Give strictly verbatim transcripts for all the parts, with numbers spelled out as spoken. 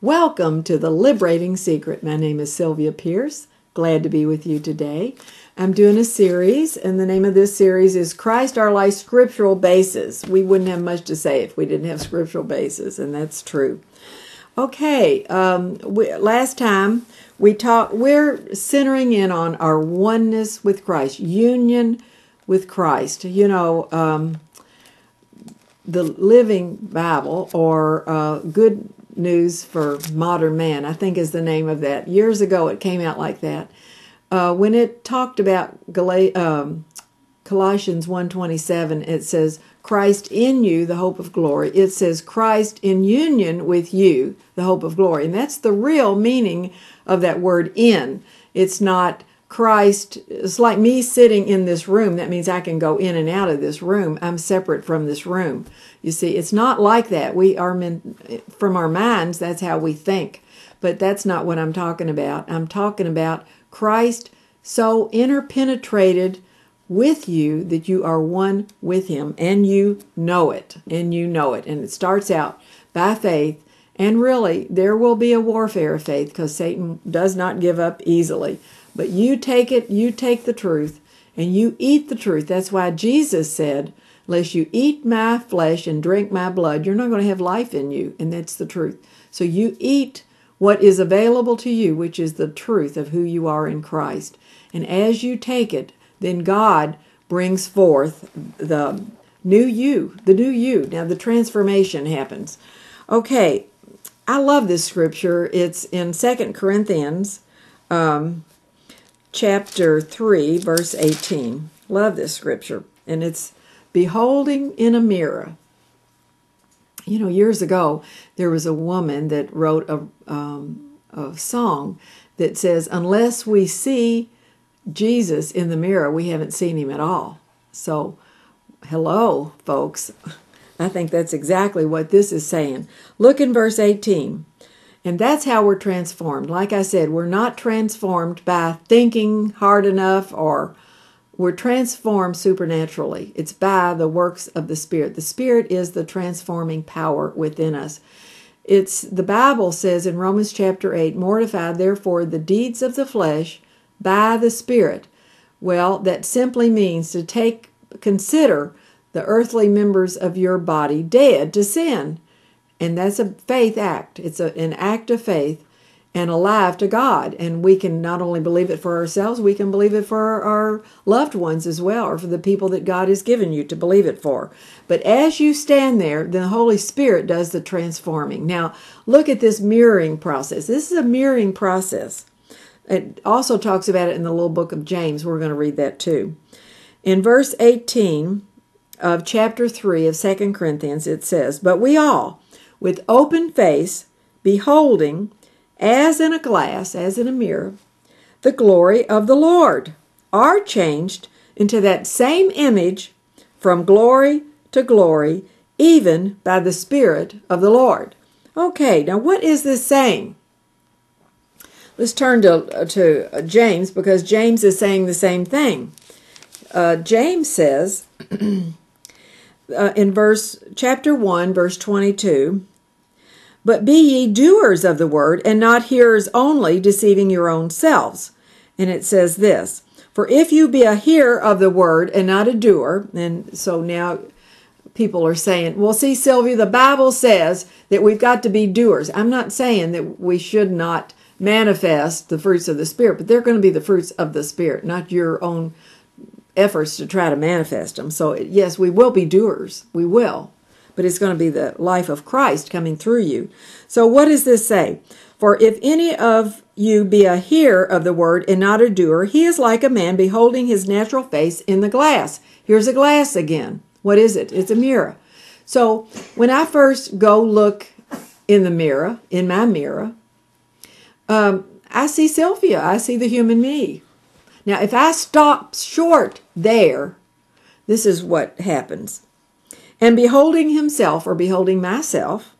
Welcome to The Liberating Secret. My name is Sylvia Pearce. Glad to be with you today. I'm doing a series, and the name of this series is Christ Our Life Scriptural Basis. We wouldn't have much to say if we didn't have scriptural basis, and that's true. Okay, um, we, last time we talked, we're centering in on our oneness with Christ, union with Christ. You know, um, the Living Bible, or uh, Good News for Modern Man, I think is the name of that. Years ago it came out like that. Uh, when it talked about Gal- um, Colossians one twenty-seven, it says, Christ in you, the hope of glory. It says, Christ in union with you, the hope of glory. And that's the real meaning of that word in. It's not Christ. It's like me sitting in this room. That means I can go in and out of this room. I'm separate from this room. You see, it's not like that. We are men, from our minds, that's how we think. But that's not what I'm talking about. I'm talking about Christ so interpenetrated with you that you are one with him, and you know it, and you know it. And it starts out by faith, and really there will be a warfare of faith because Satan does not give up easily. But you take it, you take the truth, and you eat the truth. That's why Jesus said, unless you eat my flesh and drink my blood, you're not going to have life in you, and that's the truth. So you eat what is available to you, which is the truth of who you are in Christ. And as you take it, then God brings forth the new you, the new you. Now the transformation happens. Okay, I love this scripture. It's in Second Corinthians um, chapter three, verse eighteen. Love this scripture. And it's beholding in a mirror. You know, years ago, there was a woman that wrote a, um, a song that says, unless we see Jesus in the mirror, we haven't seen him at all. So, hello, folks. I think that's exactly what this is saying. Look in verse eighteen. And that's how we're transformed. Like I said, we're not transformed by thinking hard enough, or we're transformed supernaturally. It's by the works of the Spirit. The Spirit is the transforming power within us. It's the Bible says in Romans chapter eight, mortify therefore the deeds of the flesh by the Spirit. Well, that simply means to take, consider the earthly members of your body dead to sin. And that's a faith act. It's a, an act of faith and alive to God. And we can not only believe it for ourselves, we can believe it for our loved ones as well, or for the people that God has given you to believe it for. But as you stand there, the Holy Spirit does the transforming. Now, look at this mirroring process. This is a mirroring process. It also talks about it in the little book of James. We're going to read that too. In verse eighteen of chapter three of Second Corinthians, it says, but we all, with open face, beholding, as in a glass, as in a mirror, the glory of the Lord, are changed into that same image from glory to glory, even by the Spirit of the Lord. Okay, now what is this saying? Let's turn to, to James, because James is saying the same thing. Uh, James says uh, in verse chapter one, verse twenty-two, but be ye doers of the word, and not hearers only, deceiving your own selves. And it says this, for if you be a hearer of the word, and not a doer, and so now people are saying, well, see, Sylvia, the Bible says that we've got to be doers. I'm not saying that we should not manifest the fruits of the Spirit, but they're going to be the fruits of the Spirit, not your own efforts to try to manifest them. So yes, we will be doers. We will. But it's going to be the life of Christ coming through you. So what does this say? For if any of you be a hearer of the word and not a doer, he is like a man beholding his natural face in the glass. Here's a glass again. What is it? It's a mirror. So when I first go look in the mirror, in my mirror, Um, I see Sylvia. I see the human me. Now, if I stop short there, this is what happens. And beholding himself, or beholding myself,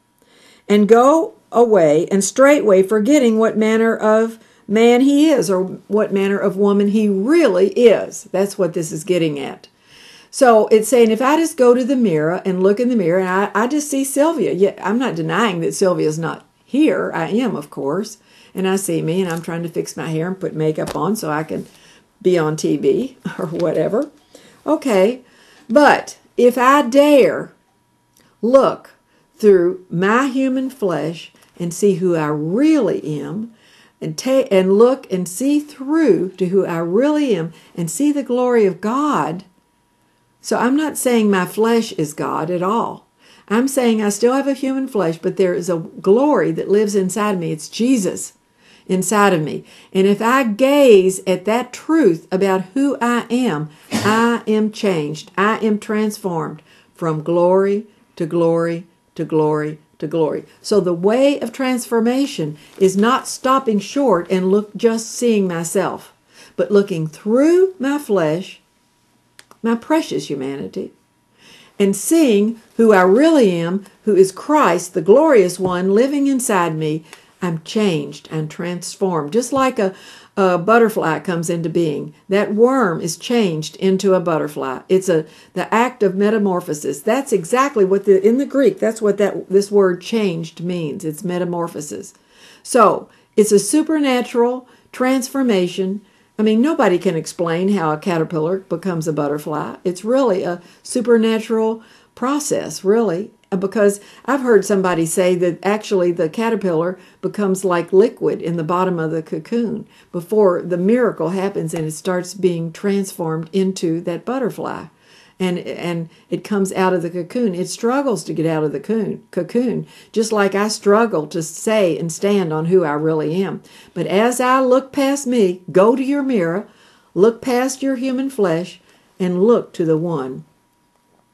and go away, and straightway forgetting what manner of man he is, or what manner of woman he really is. That's what this is getting at. So it's saying, if I just go to the mirror and look in the mirror, and I, I just see Sylvia. Yeah, I'm not denying that Sylvia's not here I am, of course, and I see me, and I'm trying to fix my hair and put makeup on so I can be on T V or whatever. Okay, but if I dare look through my human flesh and see who I really am, and ta- and look and see through to who I really am and see the glory of God. So I'm not saying my flesh is God at all. I'm saying I still have a human flesh, but there is a glory that lives inside of me. It's Jesus inside of me. And if I gaze at that truth about who I am, I am changed. I am transformed from glory to glory to glory to glory. So the way of transformation is not stopping short and look just seeing myself, but looking through my flesh, my precious humanity, and seeing who I really am, who is Christ, the glorious one, living inside me. I'm changed, I'm transformed. Just like a, a butterfly comes into being, that worm is changed into a butterfly. It's a the act of metamorphosis. That's exactly what the in the Greek, that's what that this word changed means. It's metamorphosis. So it's a supernatural transformation. I mean, nobody can explain how a caterpillar becomes a butterfly. It's really a supernatural process, really. Because I've heard somebody say that actually the caterpillar becomes like liquid in the bottom of the cocoon before the miracle happens and it starts being transformed into that butterfly. And and it comes out of the cocoon. It struggles to get out of the cocoon, cocoon, just like I struggle to say and stand on who I really am. But as I look past me, go to your mirror, look past your human flesh, and look to the one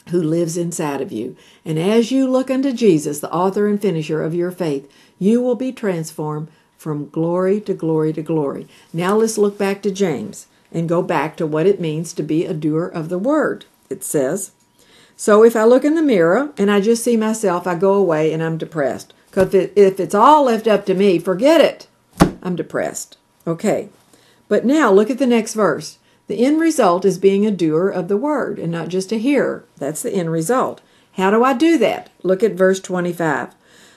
who lives inside of you. And as you look unto Jesus, the author and finisher of your faith, you will be transformed from glory to glory to glory. Now let's look back to James and go back to what it means to be a doer of the word. It says, so if I look in the mirror and I just see myself, I go away and I'm depressed. Because if, it, if it's all left up to me, forget it. I'm depressed. Okay. But now look at the next verse. The end result is being a doer of the word and not just a hearer. That's the end result. How do I do that? Look at verse twenty-five.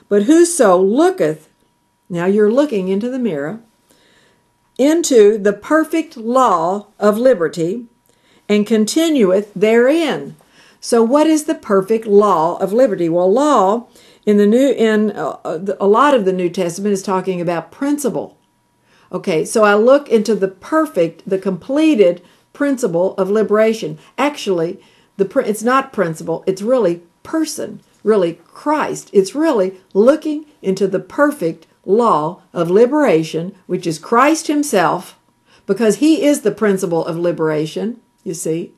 But whoso looketh, now you're looking into the mirror, into the perfect law of liberty and continueth therein. So what is the perfect law of liberty? Well, law in the new in uh, a lot of the New Testament is talking about principle. Okay, so I look into the perfect, the completed principle of liberation. Actually, the it's not principle, it's really person, really Christ. It's really looking into the perfect law of liberation, which is Christ himself, because he is the principle of liberation, you see.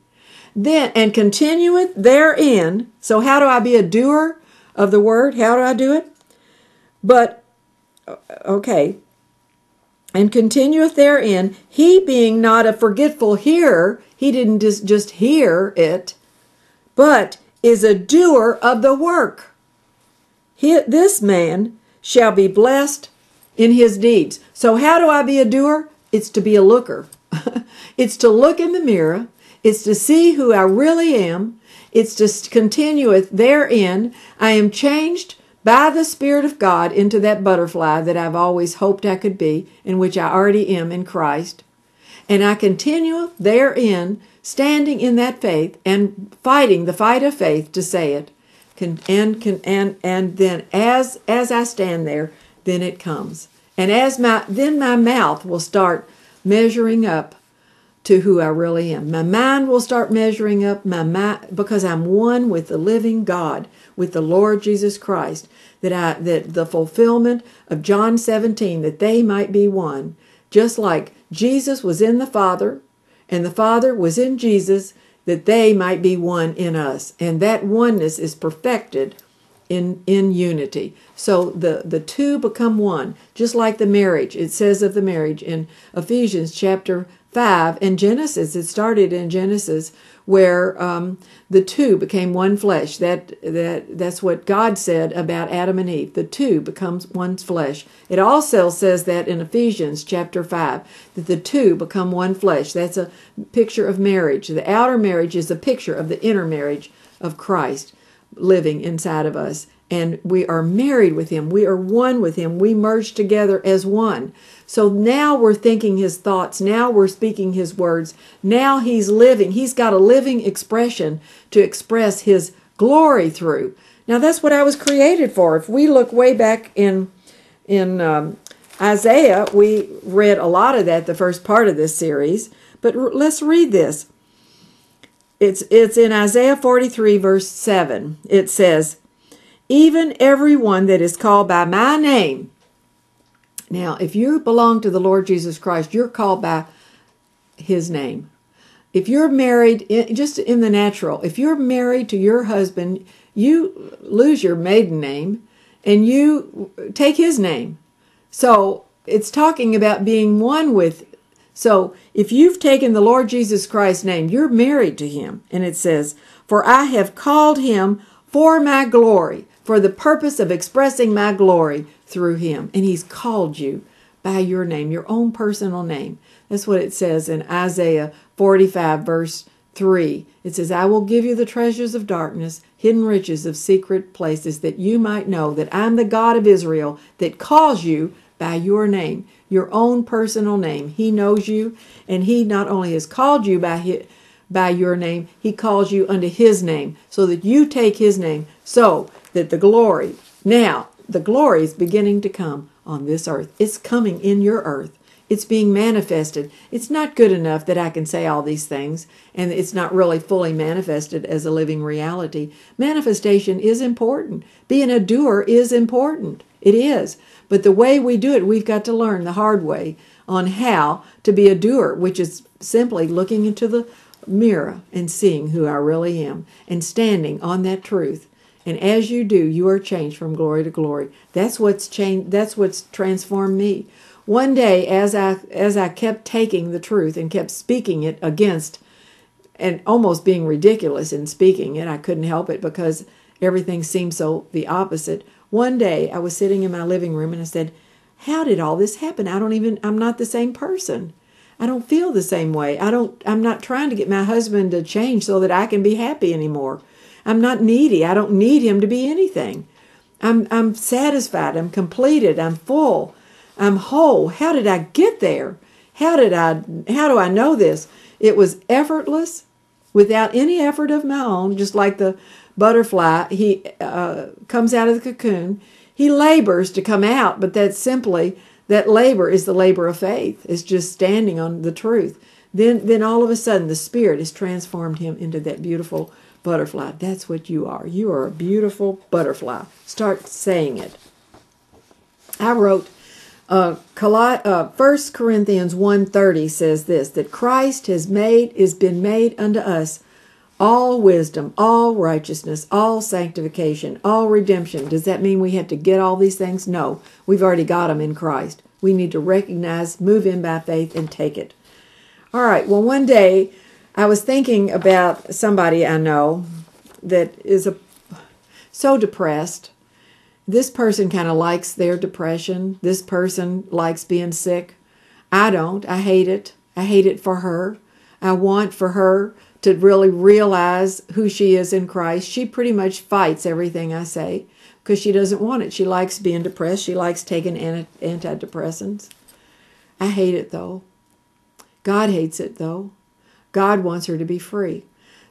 Then, and continueth therein. So how do I be a doer of the word? How do I do it? But, okay. And continueth therein, he being not a forgetful hearer, he didn't just, just hear it, but is a doer of the work. He, this man shall be blessed in his deeds. So how do I be a doer? It's to be a looker. It's to look in the mirror. It's to see who I really am. It's to continueth therein. I am changed by the Spirit of God into that butterfly that I've always hoped I could be, in which I already am in Christ. And I continue therein, standing in that faith and fighting the fight of faith to say it. And, and, and, and then as, as I stand there, then it comes. And as my then my mouth will start measuring up to who I really am. My mind will start measuring up my mind, because I'm one with the living God, with the Lord Jesus Christ, that I that the fulfillment of John seventeen, that they might be one, just like Jesus was in the Father, and the Father was in Jesus, that they might be one in us. And that oneness is perfected in in unity. So the the two become one, just like the marriage. It says of the marriage in Ephesians chapter five and Genesis. It started in Genesis where um, the two became one flesh. That that that's what God said about Adam and Eve. The two becomes one flesh. It also says that in Ephesians chapter five that the two become one flesh. That's a picture of marriage. The outer marriage is a picture of the inner marriage of Christ living inside of us and we are married with him. We are one with him. We merge together as one. So now we're thinking his thoughts. Now we're speaking his words. Now he's living. He's got a living expression to express his glory through. Now that's what I was created for. If we look way back in in um, Isaiah, we read a lot of that the first part of this series. But let's read this. It's, it's in Isaiah forty-three, verse seven. It says, "Even everyone that is called by my name." Now, if you belong to the Lord Jesus Christ, you're called by his name. If you're married, just in the natural, if you're married to your husband, you lose your maiden name and you take his name. So it's talking about being one with. So if you've taken the Lord Jesus Christ's name, you're married to him. And it says, "For I have called him for my glory," for the purpose of expressing my glory through him. And he's called you by your name, your own personal name. That's what it says in Isaiah forty-five, verse three. It says, "I will give you the treasures of darkness, hidden riches of secret places, that you might know that I'm the God of Israel that calls you by your name," your own personal name. He knows you, and he not only has called you by his, by your name, he calls you unto his name, so that you take his name, so that the glory, now, the glory is beginning to come on this earth. It's coming in your earth. It's being manifested. It's not good enough that I can say all these things, and it's not really fully manifested as a living reality. Manifestation is important. Being a doer is important. It is. But the way we do it, we've got to learn the hard way on how to be a doer, which is simply looking into the mirror and seeing who I really am and standing on that truth. And as you do, you are changed from glory to glory. That's what's changed. That's what's transformed me. One day, as I as I kept taking the truth and kept speaking it against, and almost being ridiculous in speaking it, I couldn't help it because everything seemed so the opposite. One day, I was sitting in my living room and I said, "How did all this happen? I don't even. I'm not the same person. I don't feel the same way. I don't. I'm not trying to get my husband to change so that I can be happy anymore. I'm not needy. I don't need him to be anything. I'm I'm satisfied. I'm completed. I'm full. I'm whole. How did I get there? How did I? How do I know this?" It was effortless, without any effort of my own. Just like the butterfly, he uh, comes out of the cocoon. He labors to come out, but that's simply that labor is the labor of faith. It's just standing on the truth. Then, then all of a sudden, the Spirit has transformed him into that beautiful butterfly. That's what you are. You are a beautiful butterfly. Start saying it. I wrote, uh, First Corinthians one thirty says this, that Christ has made, is been made unto us all wisdom, all righteousness, all sanctification, all redemption. Does that mean we have to get all these things? No, we've already got them in Christ. We need to recognize, move in by faith, and take it. All right, well, one day I was thinking about somebody I know that is a, so depressed. This person kind of likes their depression. This person likes being sick. I don't. I hate it. I hate it for her. I want for her to really realize who she is in Christ. She pretty much fights everything I say because she doesn't want it. She likes being depressed. She likes taking antidepressants. I hate it, though. God hates it, though. God wants her to be free.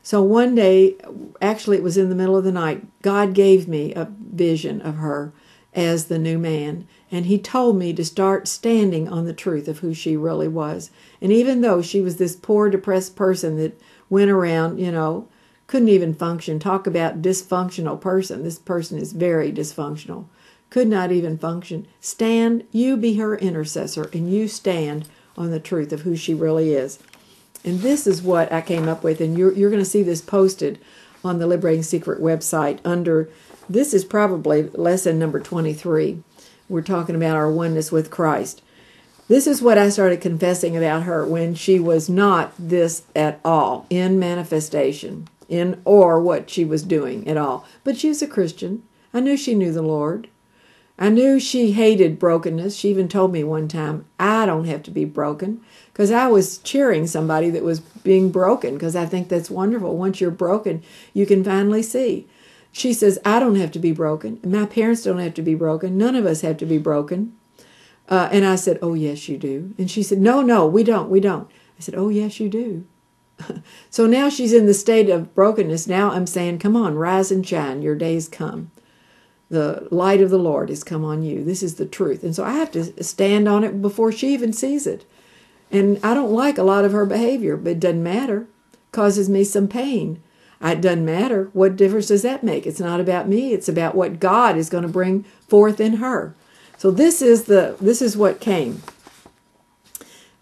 So one day, actually it was in the middle of the night, God gave me a vision of her as the new man, and he told me to start standing on the truth of who she really was. And even though she was this poor, depressed person that went around, you know, couldn't even function. Talk about dysfunctional person. This person is very dysfunctional. Could not even function. Stand, you be her intercessor, and you stand on the truth of who she really is. And this is what I came up with, and you're, you're going to see this posted on the Liberating Secret website under, this is probably lesson number twenty-three. We're talking about our oneness with Christ. This is what I started confessing about her when she was not this at all, in manifestation, in or what she was doing at all. But she was a Christian. I knew she knew the Lord. I knew she hated brokenness. She even told me one time, "I don't have to be broken," because I was cheering somebody that was being broken, because I think that's wonderful. Once you're broken, you can finally see. She says, I don't have to be broken. My parents don't have to be broken. None of us have to be broken. Uh, and I said, oh, yes, you do. And she said, no, no, we don't, we don't. I said, oh, yes, you do. So now she's in the state of brokenness. Now I'm saying, come on, rise and shine. Your day's come. The light of the Lord has come on you. This is the truth. And so I have to stand on it before she even sees it. And I don't like a lot of her behavior, but it doesn't matter. It causes me some pain. It doesn't matter. What difference does that make? It's not about me. It's about what God is going to bring forth in her. So this is the this is what came.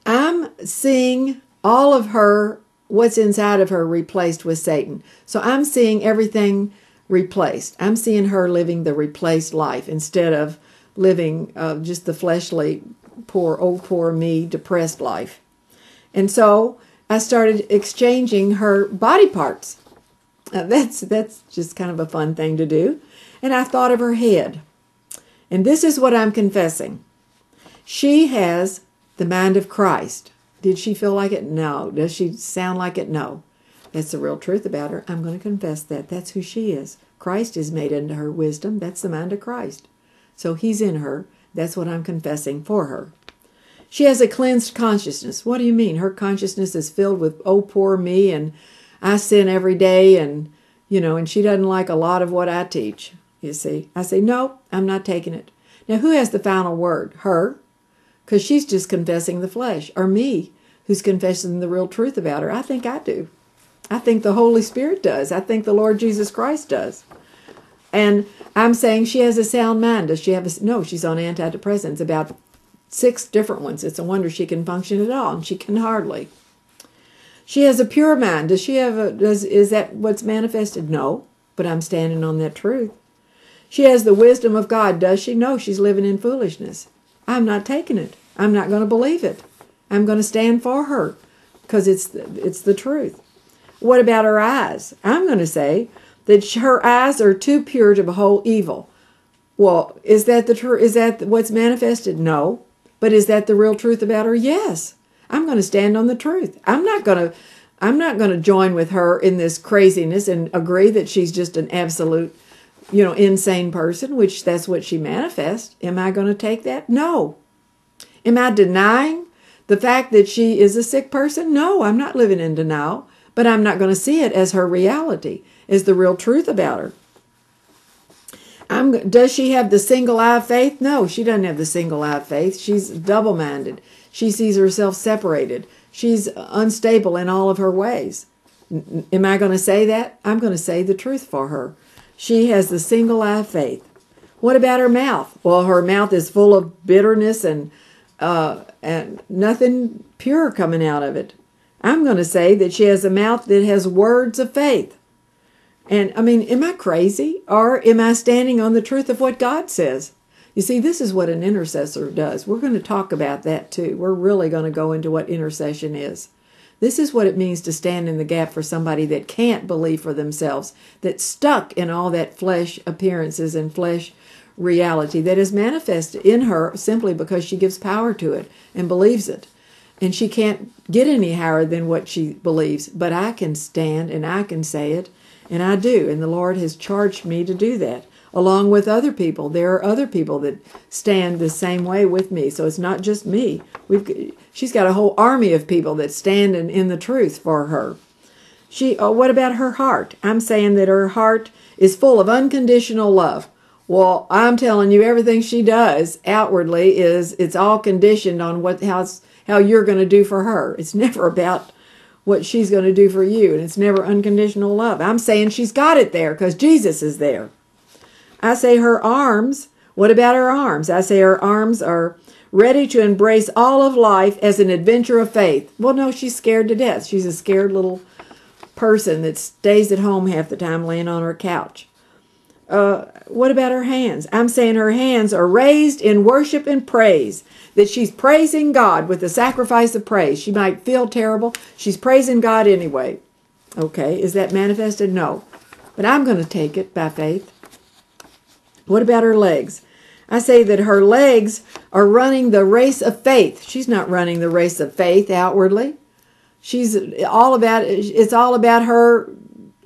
I'm seeing all of her, what's inside of her, replaced with Satan. So I'm seeing everything replaced. I'm seeing her living the replaced life instead of living uh, just the fleshly, poor, old, poor me, depressed life. And so I started exchanging her body parts. Now that's that's just kind of a fun thing to do. And I thought of her head. And this is what I'm confessing. She has the mind of Christ. Did she feel like it? No. Does she sound like it? No. That's the real truth about her. I'm going to confess that. That's who she is. Christ is made into her wisdom. That's the mind of Christ. So he's in her. That's what I'm confessing for her. She has a cleansed consciousness. What do you mean? Her consciousness is filled with, oh, poor me, and I sin every day, and, you know, and she doesn't like a lot of what I teach. You see, I say, no, I'm not taking it. Now, who has the final word? Her, because she's just confessing the flesh, or me, who's confessing the real truth about her. I think I do. I think the Holy Spirit does. I think the Lord Jesus Christ does. And I'm saying she has a sound mind. Does she have a, no, she's on antidepressants, about six different ones. It's a wonder she can function at all, and she can hardly. She has a pure mind. Does she have a, does, is that what's manifested? No, but I'm standing on that truth. She has the wisdom of God, does she? No, she's living in foolishness. I'm not taking it. I'm not going to believe it. I'm going to stand for her because it's the, it's the truth. What about her eyes? I'm going to say that her eyes are too pure to behold evil. Well, is that the tr- is that what's manifested? No. But is that the real truth about her? Yes. I'm going to stand on the truth. I'm not going to I'm not going to join with her in this craziness and agree that she's just an absolute you know, insane person, which that's what she manifests. Am I going to take that? No. Am I denying the fact that she is a sick person? No, I'm not living in denial, but I'm not going to see it as her reality, as the real truth about her. I'm, does she have the single eye of faith? No, she doesn't have the single eye of faith. She's double-minded. She sees herself separated. She's unstable in all of her ways. N- am I going to say that? I'm going to say the truth for her. She has the single eye of faith. What about her mouth? Well, her mouth is full of bitterness and uh, and nothing pure coming out of it. I'm going to say that she has a mouth that has words of faith. And, I mean, am I crazy? Or am I standing on the truth of what God says? You see, this is what an intercessor does. We're going to talk about that, too. We're really going to go into what intercession is. This is what it means to stand in the gap for somebody that can't believe for themselves, that's stuck in all that flesh appearances and flesh reality that is manifested in her simply because she gives power to it and believes it. And she can't get any higher than what she believes. But I can stand and I can say it, and I do. And the Lord has charged me to do that, along with other people. There are other people that stand the same way with me. So it's not just me. We've... She's got a whole army of people that stand in, in the truth for her. She. Oh, what about her heart? I'm saying that her heart is full of unconditional love. Well, I'm telling you, everything she does outwardly is it's all conditioned on what how, how you're going to do for her. It's never about what she's going to do for you, and it's never unconditional love. I'm saying she's got it there because Jesus is there. I say her arms. What about her arms? I say her arms are ready to embrace all of life as an adventure of faith. Well, no, she's scared to death. She's a scared little person that stays at home half the time laying on her couch. Uh, what about her hands? I'm saying her hands are raised in worship and praise, that she's praising God with the sacrifice of praise. She might feel terrible. She's praising God anyway. Okay, is that manifested? No. But I'm going to take it by faith. What about her legs? I say that her legs are running the race of faith. She's not running the race of faith outwardly. She's all about, it's all about her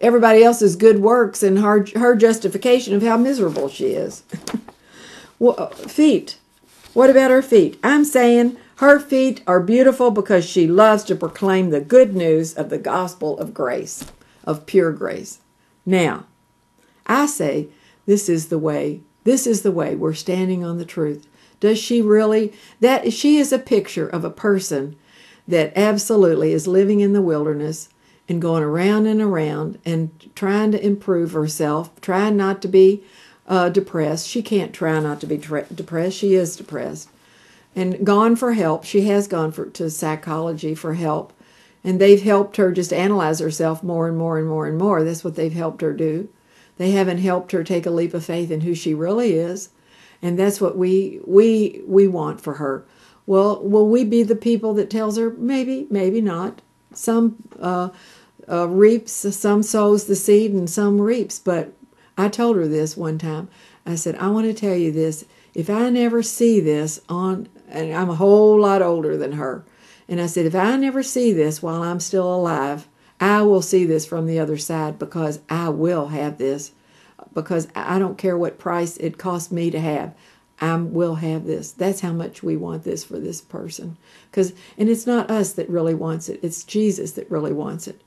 everybody else's good works and her, her justification of how miserable she is. Well, feet. What about her feet? I'm saying her feet are beautiful because she loves to proclaim the good news of the gospel of grace, of pure grace. Now, I say this is the way. This is the way. We're standing on the truth. Does she really? That she is a picture of a person that absolutely is living in the wilderness and going around and around and trying to improve herself, trying not to be uh, depressed. She can't try not to be tra- depressed. She is depressed. And gone for help. She has gone for, to psychology for help. And they've helped her just analyze herself more and more and more and more. That's what they've helped her do. They haven't helped her take a leap of faith in who she really is. And that's what we we we want for her. Well, will we be the people that tells her, maybe, maybe not? Some uh, uh, reaps, some sows the seed, and some reaps. But I told her this one time. I said, I want to tell you this. If I never see this on, and I'm a whole lot older than her. And I said, if I never see this while I'm still alive, I will see this from the other side because I will have this. Because I don't care what price it costs me to have. I will have this. That's how much we want this for this person. Cause, and it's not us that really wants it. It's Jesus that really wants it.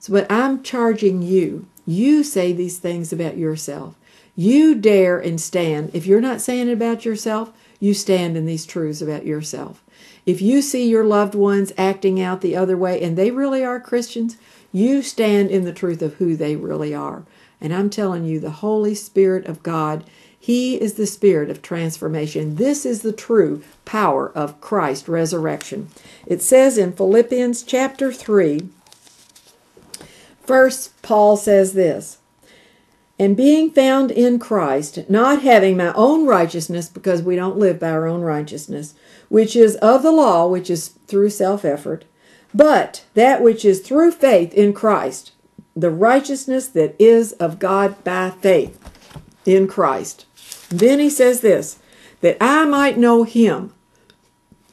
So, but I'm charging you. You say these things about yourself. You dare and stand. If you're not saying it about yourself, you stand in these truths about yourself. If you see your loved ones acting out the other way and they really are Christians, you stand in the truth of who they really are. And I'm telling you, the Holy Spirit of God, He is the Spirit of transformation. This is the true power of Christ's resurrection. It says in Philippians chapter three, first Paul says this, and being found in Christ, not having my own righteousness, because we don't live by our own righteousness, which is of the law, which is through self-effort, but that which is through faith in Christ, the righteousness that is of God by faith in Christ. Then he says this, that I might know him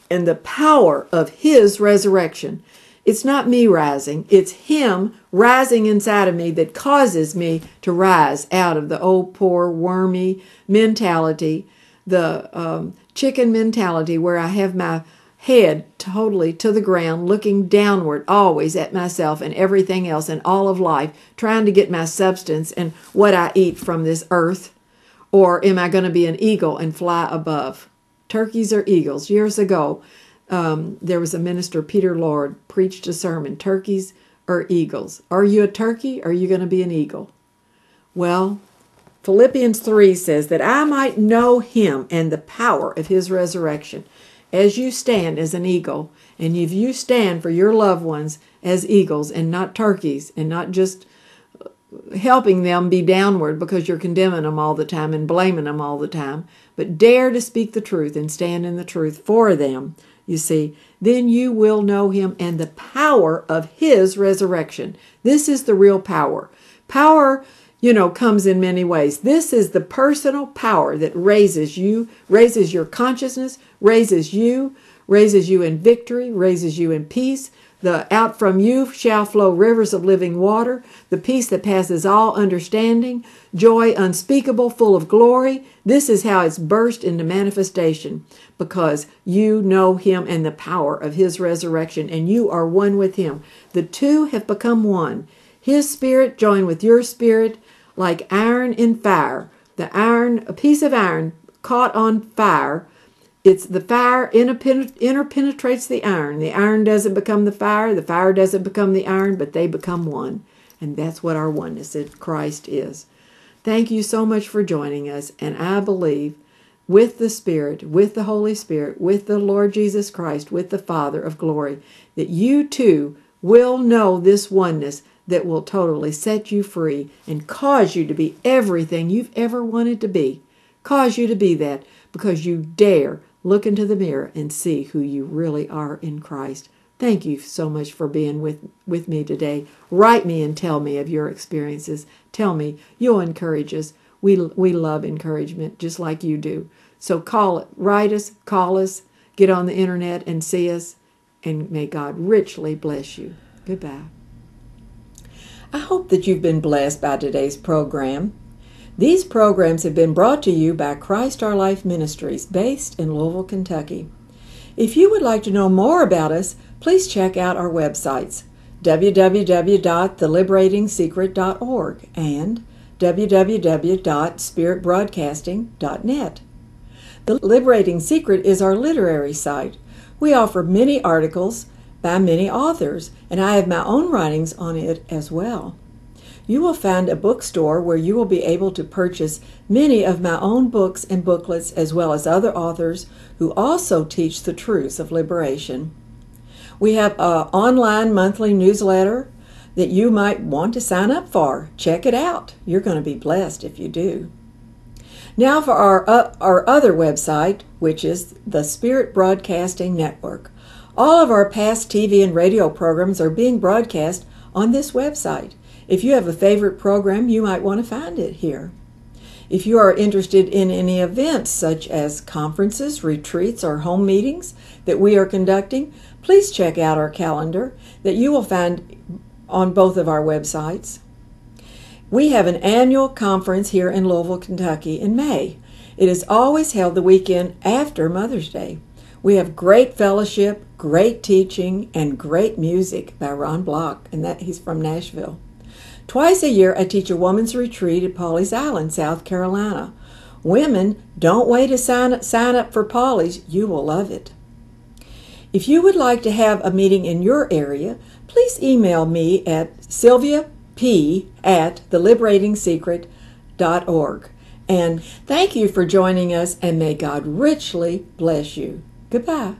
and the power of his resurrection. It's not me rising. It's him rising inside of me that causes me to rise out of the old poor wormy mentality, the um, chicken mentality where I have my head totally to the ground, looking downward always at myself and everything else and all of life, trying to get my substance and what I eat from this earth. Or am I going to be an eagle and fly above? Turkeys are eagles. Years ago, um, there was a minister, Peter Lord, preached a sermon, turkeys are eagles. Are you a turkey? Or are you going to be an eagle? Well, Philippians three says that I might know him and the power of his resurrection. As you stand as an eagle, and if you stand for your loved ones as eagles and not turkeys, and not just helping them be downward because you're condemning them all the time and blaming them all the time, but dare to speak the truth and stand in the truth for them, you see, then you will know him and the power of his resurrection. This is the real power. Power, you know, comes in many ways. This is the personal power that raises you, raises your consciousness, raises you, raises you in victory, raises you in peace. The out from you shall flow rivers of living water, the peace that passes all understanding, joy unspeakable, full of glory. This is how it's burst into manifestation, because you know him and the power of his resurrection, and you are one with him. The two have become one. His spirit joined with your spirit, like iron in fire. The iron, a piece of iron caught on fire. It's the fire interpenetrates the iron. The iron doesn't become the fire. The fire doesn't become the iron, but they become one. And that's what our oneness in Christ is. Thank you so much for joining us. And I believe with the Spirit, with the Holy Spirit, with the Lord Jesus Christ, with the Father of glory, that you too will know this oneness that will totally set you free and cause you to be everything you've ever wanted to be. Cause you to be that because you dare look into the mirror and see who you really are in Christ. Thank you so much for being with, with me today. Write me and tell me of your experiences. Tell me. You'll encourage us. We, we love encouragement just like you do. So call it, write us, call us, get on the internet and see us, and may God richly bless you. Goodbye. I hope that you've been blessed by today's program. These programs have been brought to you by Christ Our Life Ministries, based in Louisville, Kentucky. If you would like to know more about us, please check out our websites, w w w dot the liberating secret dot org and w w w dot spirit broadcasting dot net. The Liberating Secret is our literary site. We offer many articles by many authors, and I have my own writings on it as well. You will find a bookstore where you will be able to purchase many of my own books and booklets, as well as other authors who also teach the truths of liberation. We have an online monthly newsletter that you might want to sign up for. Check it out. You're going to be blessed if you do. Now for our, uh, our other website, which is the Spirit Broadcasting Network. All of our past T V and radio programs are being broadcast on this website. If you have a favorite program, you might want to find it here. If you are interested in any events, such as conferences, retreats, or home meetings that we are conducting, please check out our calendar that you will find on both of our websites. We have an annual conference here in Louisville, Kentucky in May. It is always held the weekend after Mother's Day. We have great fellowship, great teaching, and great music by Ron Block, and that he's from Nashville. Twice a year, I teach a women's retreat at Pawleys Island, South Carolina. Women, don't wait to sign up, sign up for Pawleys. You will love it. If you would like to have a meeting in your area, please email me at sylvia p at the liberating secret dot org. And thank you for joining us, and may God richly bless you. Goodbye.